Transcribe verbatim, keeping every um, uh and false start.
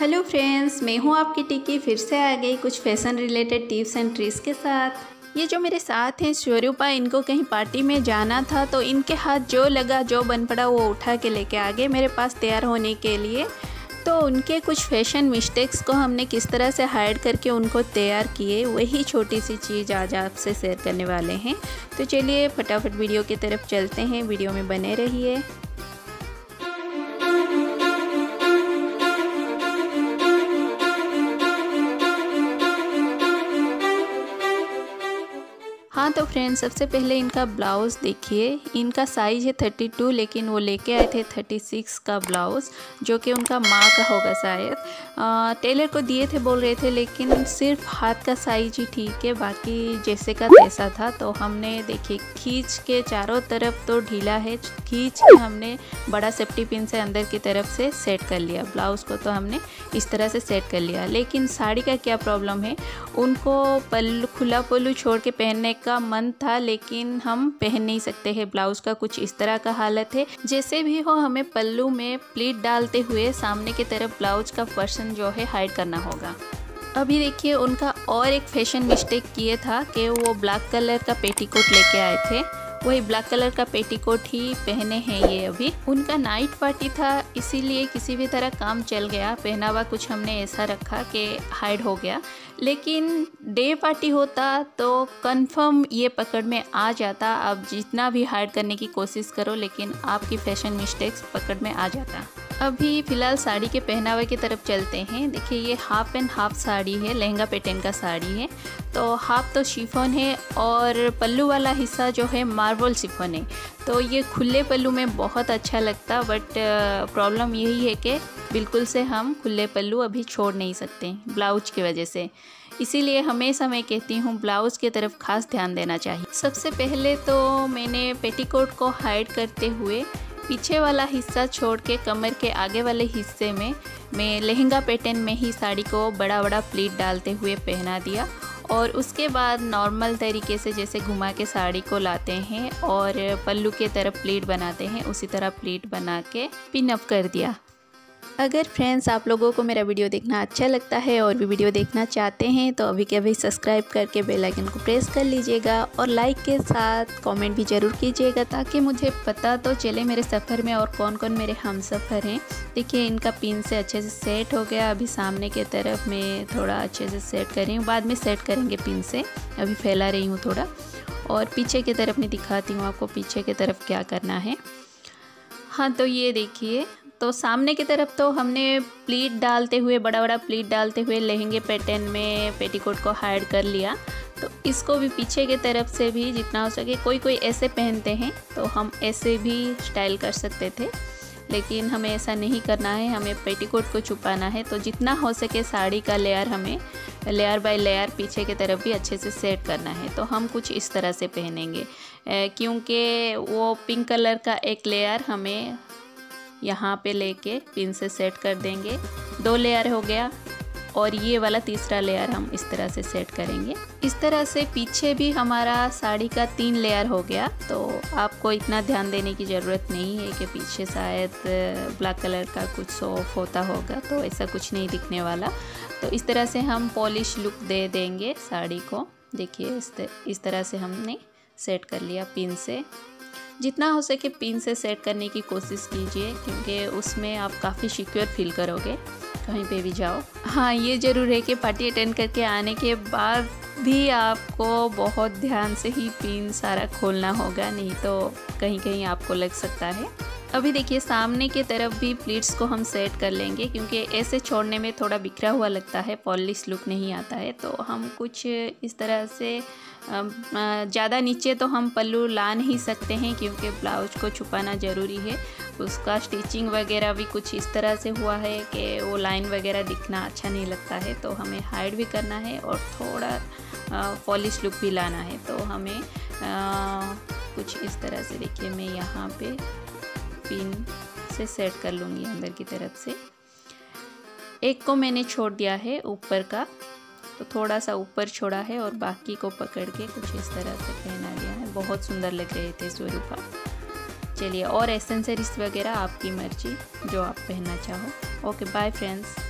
Hello friends, मैं हूँ आपकी टिकी। फिर से आ गई कुछ fashion related tips and tricks के साथ। ये जो मेरे साथ हैं शिवरूपा, इनको कहीं पार्टी में जाना था तो इनके हाथ जो लगा जो बन पड़ा वो उठा के लेके आ गए मेरे पास तैयार होने के लिए। तो उनके कुछ फैशन मिस्टेक्स को हमने किस तरह से हाइड करके उनको तैयार किए, वही छोटी सी चीज़ आज आपसे शेयर करने वाले हैं। तो चलिए फटाफट वीडियो की तरफ चलते हैं, वीडियो में बने रहिए। हाँ तो फ्रेंड्स, सबसे पहले इनका ब्लाउज़ देखिए। इनका साइज़ है थर्टी टू, लेकिन वो लेके आए थे थर्टी सिक्स का ब्लाउज़, जो कि उनका माँ का होगा शायद। टेलर को दिए थे, बोल रहे थे, लेकिन सिर्फ हाथ का साइज़ ही ठीक है, बाकी जैसे का तैसा था। तो हमने देखिए खींच के चारों तरफ, तो ढीला है, खींच के हमने बड़ा सेफ्टी पिन से अंदर की तरफ से सेट कर लिया ब्लाउज़ को। तो हमने इस तरह से सेट कर लिया। लेकिन साड़ी का क्या प्रॉब्लम है, उनको पल्लू, खुला पल्लू छोड़ के पहनने का मन था, लेकिन हम पहन नहीं सकते हैं। ब्लाउज का कुछ इस तरह का हालत है। जैसे भी हो, हमें पल्लू में प्लीट डालते हुए सामने की तरफ ब्लाउज का पोर्शन जो है हाइड करना होगा। अभी देखिए उनका और एक फैशन मिस्टेक किए था कि वो ब्लैक कलर का पेटीकोट लेके आए थे, वही ब्लैक कलर का पेटीकोट ही पहने हैं ये अभी। उनका नाइट पार्टी था, इसीलिए किसी भी तरह काम चल गया, पहनावा कुछ हमने ऐसा रखा कि हाइड हो गया। लेकिन डे पार्टी होता तो कंफर्म ये पकड़ में आ जाता। आप जितना भी हाइड करने की कोशिश करो, लेकिन आपकी फैशन मिस्टेक्स पकड़ में आ जाता। अभी फ़िलहाल साड़ी के पहनावे की तरफ चलते हैं। देखिए ये हाफ एंड हाफ साड़ी है, लहंगा पैटर्न का साड़ी है। तो हाफ तो शिफॉन है और पल्लू वाला हिस्सा जो है मार्बल शिफॉन है। तो ये खुले पल्लू में बहुत अच्छा लगता, बट प्रॉब्लम यही है कि बिल्कुल से हम खुले पल्लू अभी छोड़ नहीं सकते ब्लाउज की वजह से। इसीलिए हमेशा मैं कहती हूँ ब्लाउज़ की तरफ खास ध्यान देना चाहिए। सबसे पहले तो मैंने पेटीकोट को हाइड करते हुए पीछे वाला हिस्सा छोड़ के कमर के आगे वाले हिस्से में मैं लहंगा पैटर्न में ही साड़ी को बड़ा बड़ा प्लीट डालते हुए पहना दिया। और उसके बाद नॉर्मल तरीके से जैसे घुमा के साड़ी को लाते हैं और पल्लू के तरफ प्लीट बनाते हैं, उसी तरह प्लीट बना के पिन अप कर दिया। अगर फ्रेंड्स आप लोगों को मेरा वीडियो देखना अच्छा लगता है और भी वीडियो देखना चाहते हैं, तो अभी के अभी सब्सक्राइब करके बेल आइकन को प्रेस कर लीजिएगा और लाइक के साथ कमेंट भी ज़रूर कीजिएगा, ताकि मुझे पता तो चले मेरे सफ़र में और कौन कौन मेरे हम सफ़र हैं। देखिए इनका पिन से अच्छे से सेट हो गया। अभी सामने के तरफ मैं थोड़ा अच्छे से सेट कर रही हूँ, बाद में सेट करेंगे पिन से। अभी फैला रही हूँ थोड़ा, और पीछे की तरफ मैं दिखाती हूँ आपको पीछे की तरफ क्या करना है। हाँ तो ये देखिए, तो सामने की तरफ तो हमने प्लीट डालते हुए, बड़ा बड़ा प्लीट डालते हुए लहंगे पैटर्न में पेटीकोट को हाइड कर लिया। तो इसको भी पीछे की तरफ से भी जितना हो सके, कोई कोई ऐसे पहनते हैं, तो हम ऐसे भी स्टाइल कर सकते थे, लेकिन हमें ऐसा नहीं करना है। हमें पेटीकोट को छुपाना है, तो जितना हो सके साड़ी का लेयर हमें लेयर बाय लेयर पीछे की तरफ भी अच्छे से सेट करना है। तो हम कुछ इस तरह से पहनेंगे, क्योंकि वो पिंक कलर का एक लेयर हमें यहाँ पे लेके पिन से सेट कर देंगे। दो लेयर हो गया, और ये वाला तीसरा लेयर हम इस तरह से सेट करेंगे। इस तरह से पीछे भी हमारा साड़ी का तीन लेयर हो गया। तो आपको इतना ध्यान देने की ज़रूरत नहीं है कि पीछे शायद ब्लैक कलर का कुछ सॉफ्ट होता होगा, तो ऐसा कुछ नहीं दिखने वाला। तो इस तरह से हम पॉलिश लुक दे देंगे साड़ी को। देखिए इस, इस तरह से हमने सेट कर लिया पिन से। जितना हो सके पिन से सेट करने की कोशिश कीजिए, क्योंकि उसमें आप काफ़ी सिक्योर फील करोगे कहीं पे भी जाओ। हाँ ये ज़रूर है कि पार्टी अटेंड करके आने के बाद भी आपको बहुत ध्यान से ही पिन सारा खोलना होगा, नहीं तो कहीं कहीं आपको लग सकता है। अभी देखिए सामने की तरफ भी प्लीट्स को हम सेट कर लेंगे, क्योंकि ऐसे छोड़ने में थोड़ा बिखरा हुआ लगता है, पॉलिश लुक नहीं आता है। तो हम कुछ इस तरह से, ज़्यादा नीचे तो हम पल्लू ला नहीं सकते हैं, क्योंकि ब्लाउज को छुपाना ज़रूरी है। उसका स्टिचिंग वगैरह भी कुछ इस तरह से हुआ है कि वो लाइन वगैरह दिखना अच्छा नहीं लगता है। तो हमें हाइड भी करना है और थोड़ा पॉलिश लुक भी लाना है। तो हमें आ, कुछ इस तरह से, देखिए मैं यहाँ पे पिन से सेट कर लूँगी अंदर की तरफ से। एक को मैंने छोड़ दिया है ऊपर का, तो थोड़ा सा ऊपर छोड़ा है और बाकी को पकड़ के कुछ इस तरह से पहना दिया है। बहुत सुंदर लग रहे थे शिवरूपा। चलिए, और एसेंसरीज वगैरह आपकी मर्जी, जो आप पहनना चाहो। Okay bye friends.